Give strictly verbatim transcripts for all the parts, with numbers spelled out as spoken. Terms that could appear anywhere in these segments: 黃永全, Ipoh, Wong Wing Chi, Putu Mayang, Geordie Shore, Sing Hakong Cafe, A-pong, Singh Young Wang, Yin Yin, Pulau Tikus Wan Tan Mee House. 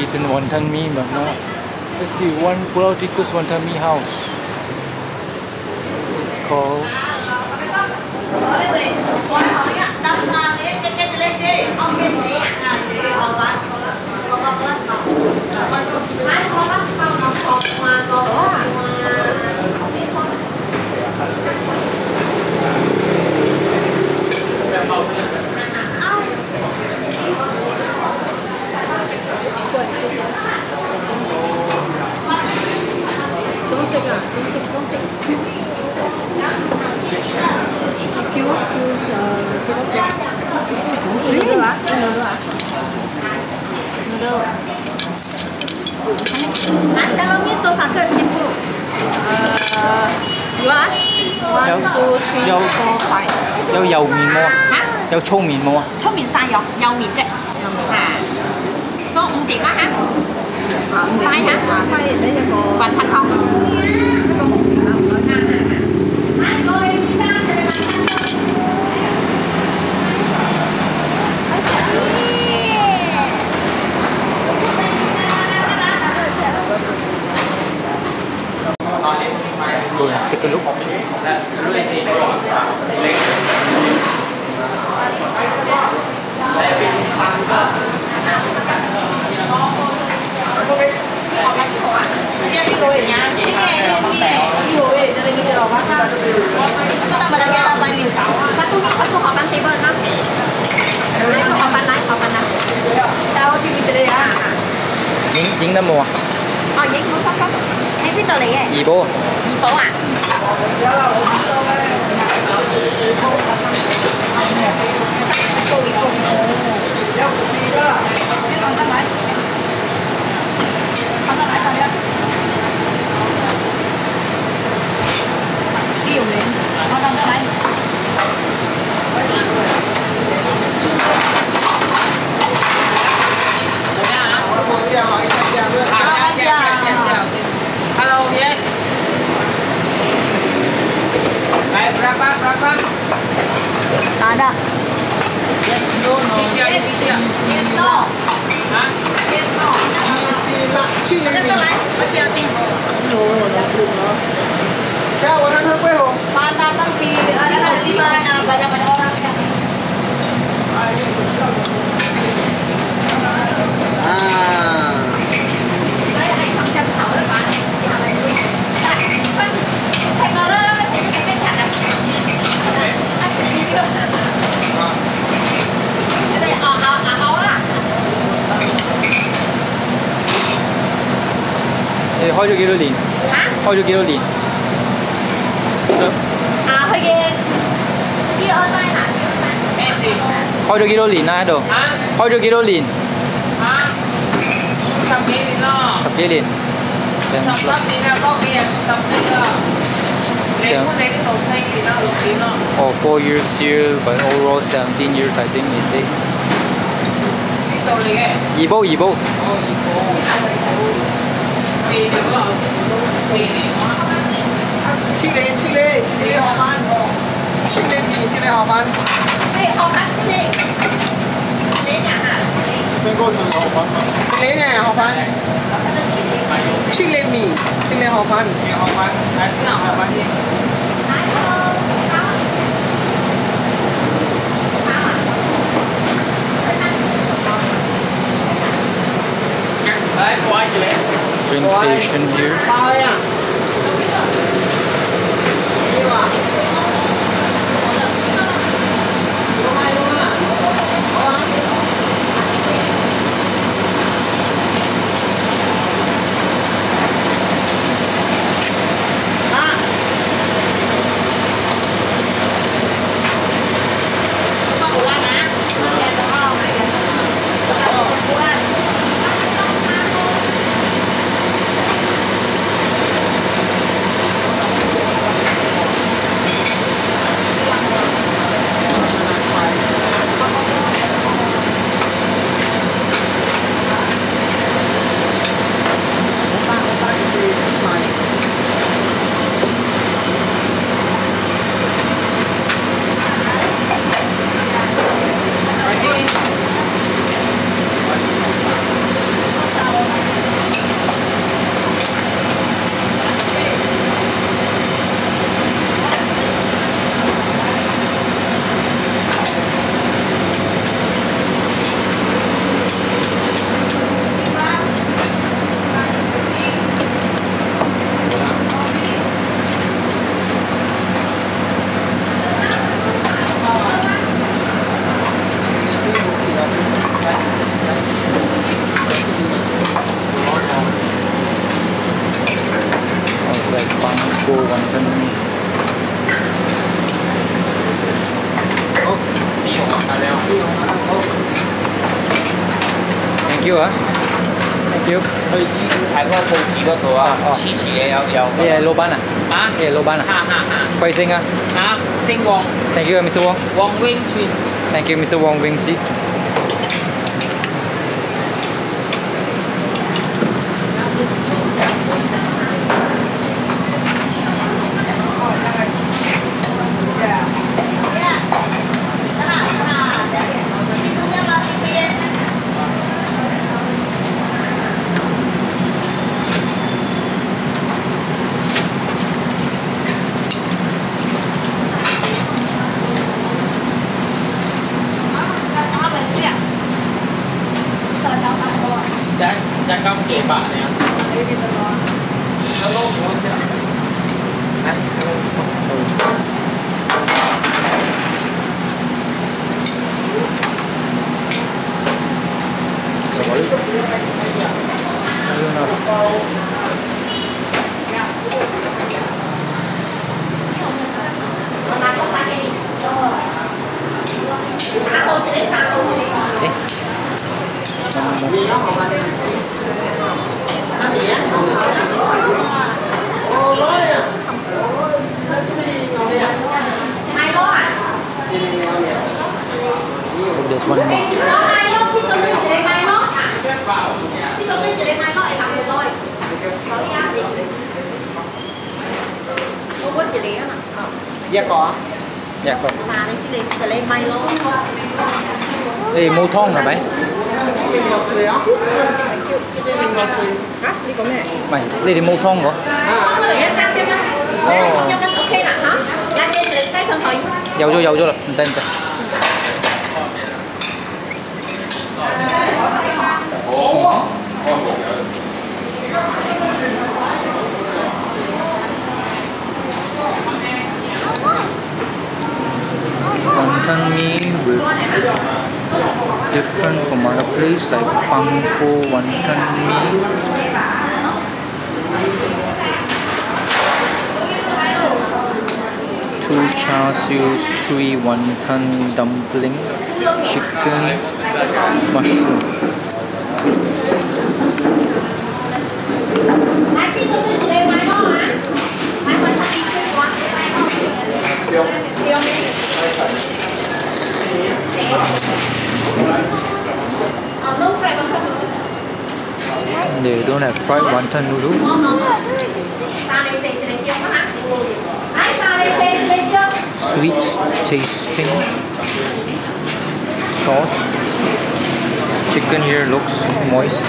eaten wonton mee, but not. Let's see, one Pulau Tikus Wan Tan Mee House. It's called. Take a look. Hãy subscribe cho kênh Yin Yin for four years here, but overall seventeen years, I think he says. Yibo, Yibo. Chile, Chile, Chile Oman, Chile mi, Chile Oman. Chile Oman, Chile. Chile nhà hả? Chile nhà Oman. Chile mi, Chile Oman. Oman, ai xin nào Oman đi? Đấy, có ai Chile? Train station here. thank you 啊 ，thank you。去支喺嗰個報紙嗰度啊，黐住嘢有有。你係老闆啊？啊，你係老闆啊？嚇嚇嚇！貴姓啊？啊，姓黃。Thank you, Mister Wong. 黃永全。Thank you, Mister Wong Wing Chi. Wonton dumplings, chicken, mushroom. They don't have fried wonton noodles. Sweet tasting sauce. Chicken here looks moist.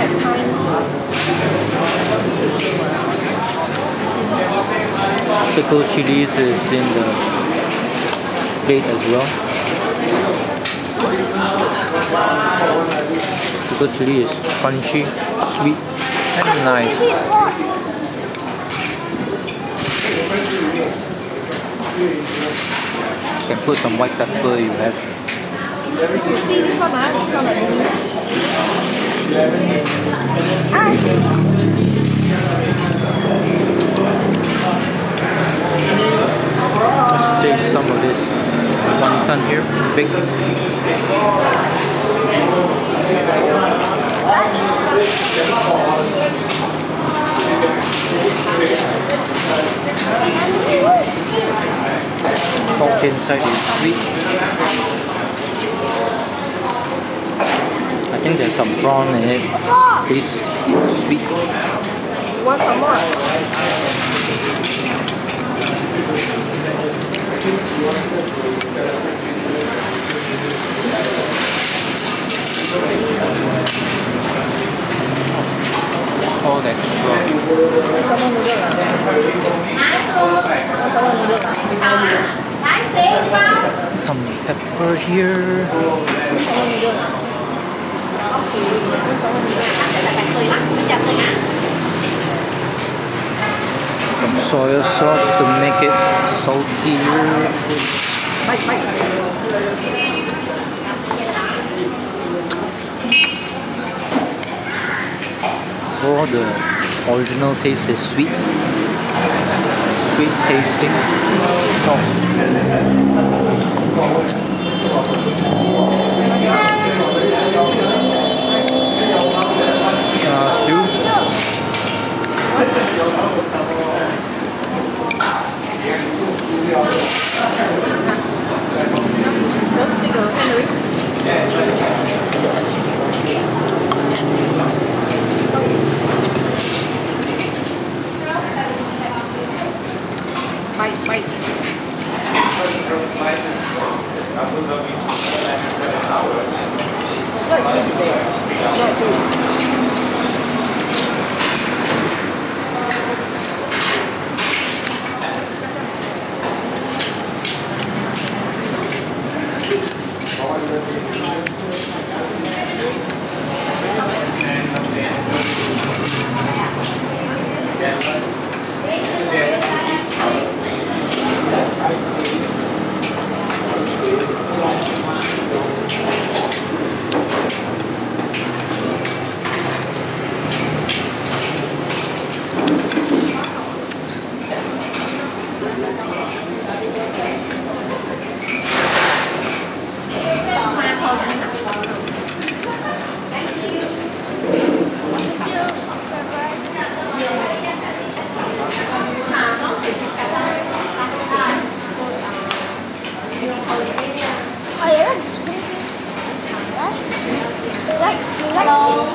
Pickled chilies is in the plate as well. Pickled chili is crunchy, sweet, and nice. You can put some white pepper you have. You see this one, right? This one, right? Ah. Let's taste some of this wonton here. Big. Pork inside is sweet. I think there's some prawn in it. It's sweet. You want some more? Oh, that's strong. Some pepper here. Some soy sauce to make it saltier. Oh, the original taste is sweet. Sweet tasting sauce. Hello.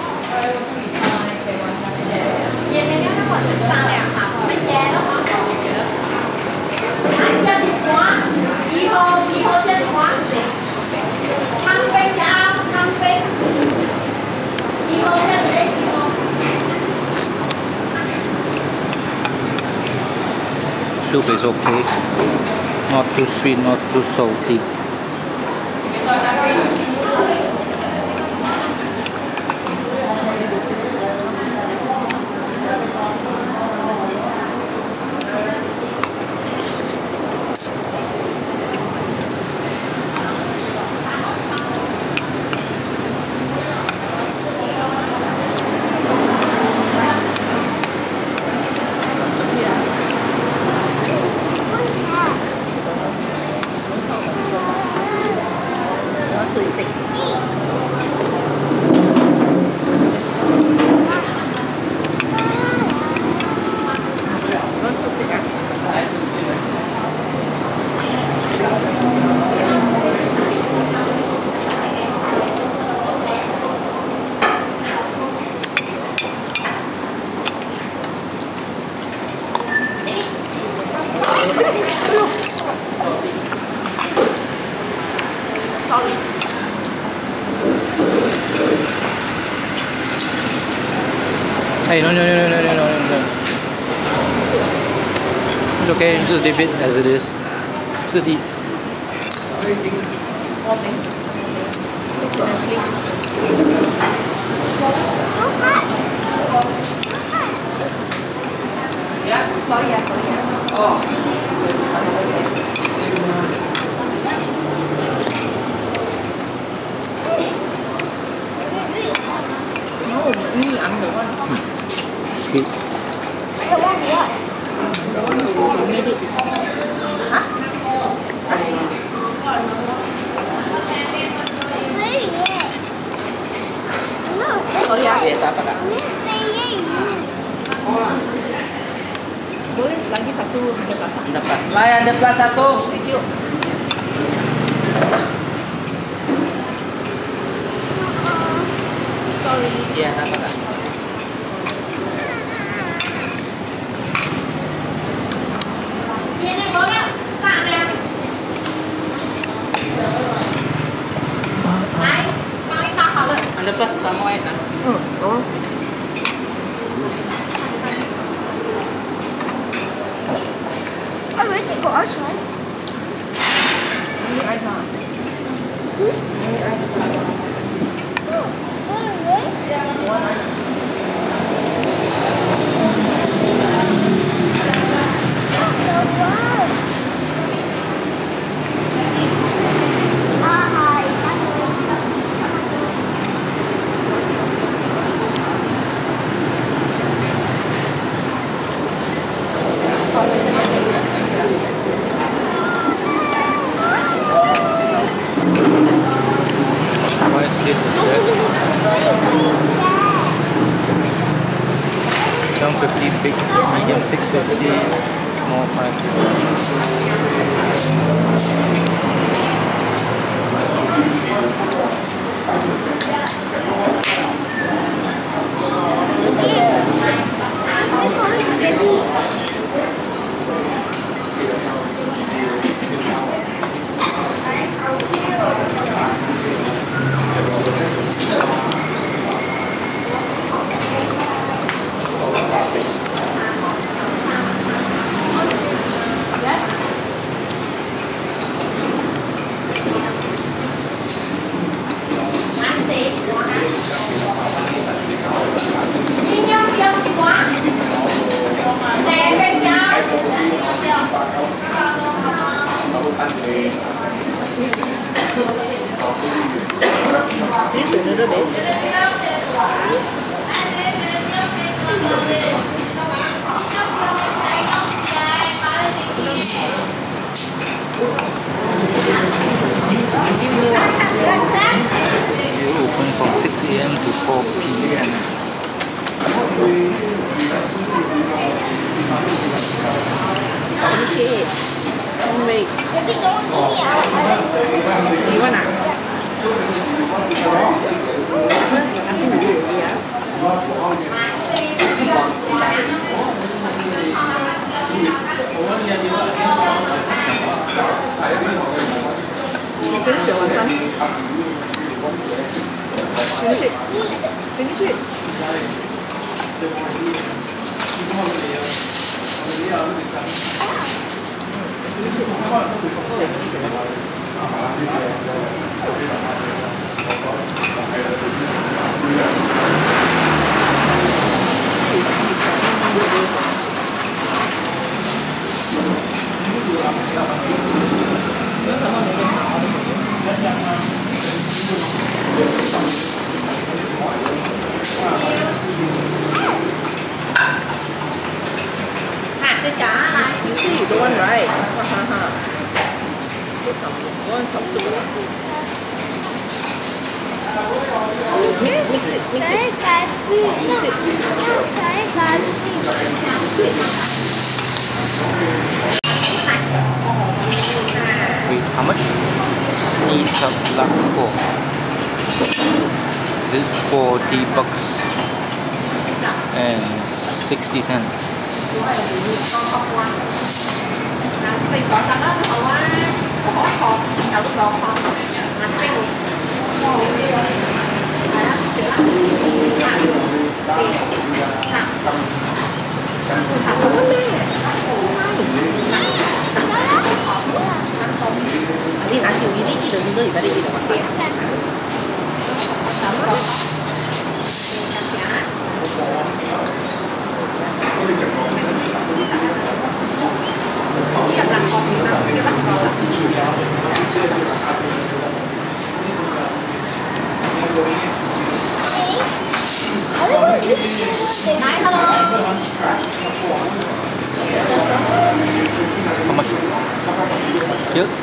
Soup is okay, not too sweet, not too salty. Hey, no, no, no, no, no, no, no, no. It's okay, just leave it as it is. Just eat. Oh, sweet. The one what? The one who made it. Huh? Oh yeah. Boleh lagi satu ada plus. Layan ada plus satu. Thank you. Sorry. Iya, tak apa-apa. Lepas kamu Aisyah. Hmm. Oh. Aku cik kau Aisyah. Ini Aisyah. Ini Aisyah. Oh. Oh, ya. Gimana?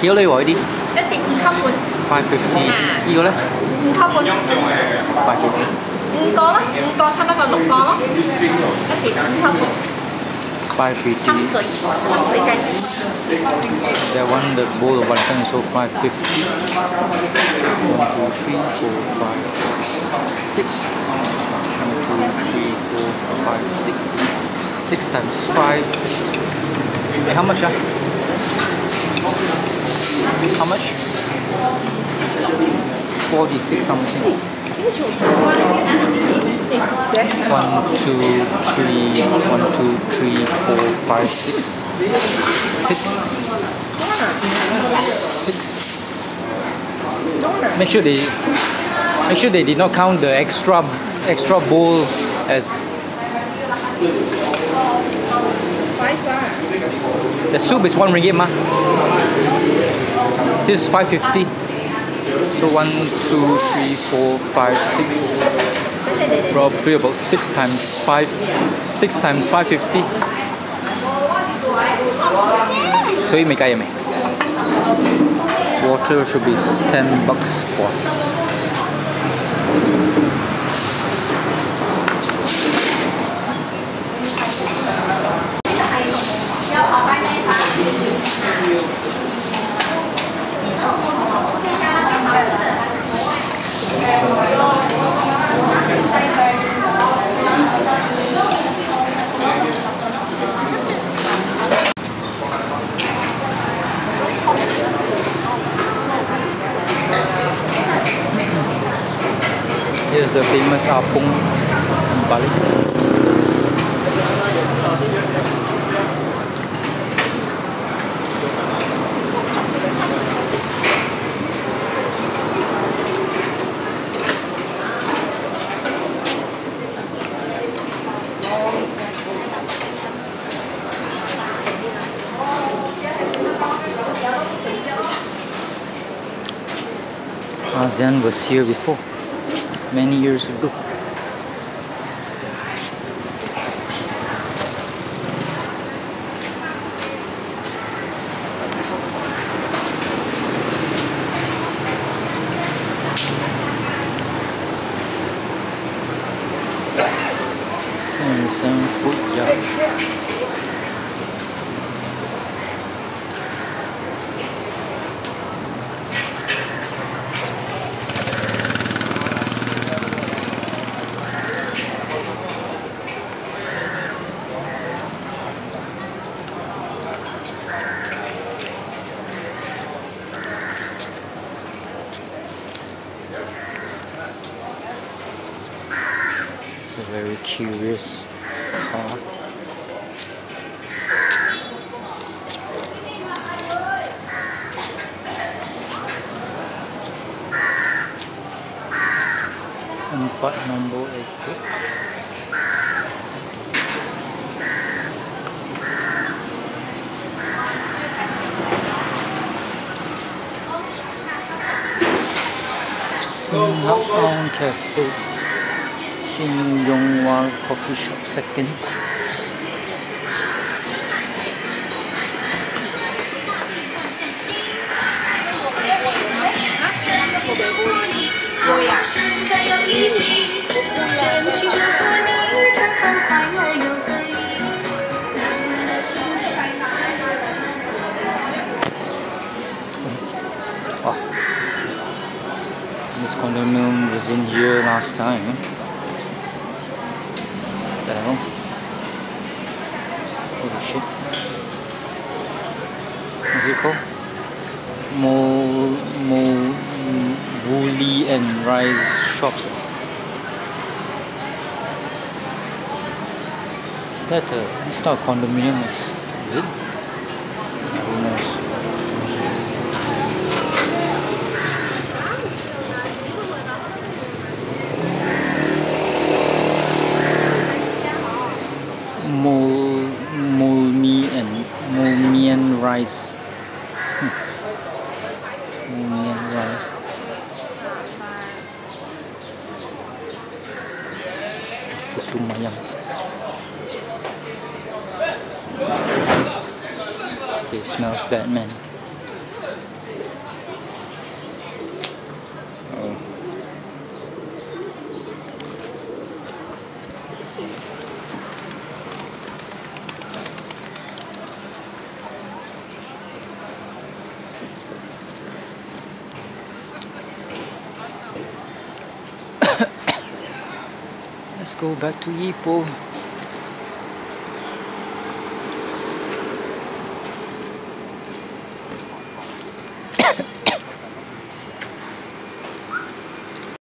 幾多呢位啲？一定五級半。快佢先。呢個咧？五級半。快佢先。五個啦，五個差唔多六個咯。一碟五級半。快佢先。三水，三水雞。That one, the bowl of wonton is so five fifty. One, two, three, four, five, six. One, two, three, four, five, six. Six times five. Hey, how much ah? How much? forty-six something. one, two, three, one, two, three, four, five, six. Six. Six. Make sure they make sure they did not count the extra extra bowl as. The soup is one ringgit, ma. This is five fifty. So one, two, three, four, five, six. Probably about six times five. Six times five fifty. So you make a yummy. Water should be ten bucks for. Here's the famous A-pong in Bali. ASEAN was here before, many years ago. seventy-seven foot, yeah. very curious car. Empat nombor ekor. Sing Hakong Cafe, Singh Young Wang Coffee Shop Second. Wow. This condominium was in here last time. What the hell? Holy shit. What's it called? Mo Mo Woolly and Rice Shops. Is that a, it's not a condominium, is it? Who knows? Mol, Molmi and Molmian rice. Hmm. Molmian rice. Putu mayang. It smells Batman. Oh. Let's go back to Ipoh.